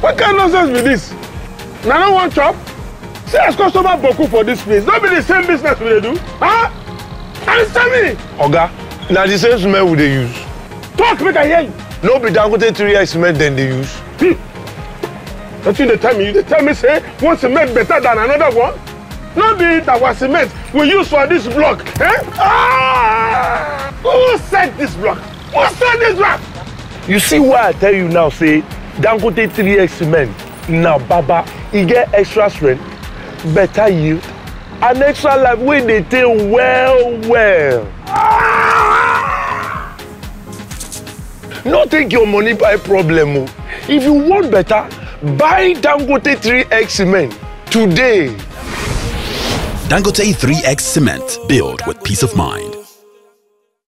What kind of nonsense be this? Now no one chop? See, as customer boku for this place. Don't be the same business we they do. Huh? Understand me? Oga, now the same cement we they use. Talk, make I hear you. No be Dangote 3X cement than they use. Don't you tell me? You tell me, say, one cement better than another one? Not be it our cement we use for this block, eh? Ah! Who set this block? Who set this block? You see why I tell you now, say, Dangote 3X cement, now Baba, you get extra strength, better yield, and extra life when they tell well. Ah! Not take your money by problem. If you want better, buy Dangote 3X cement today. Dangote 3X cement, build with peace of mind.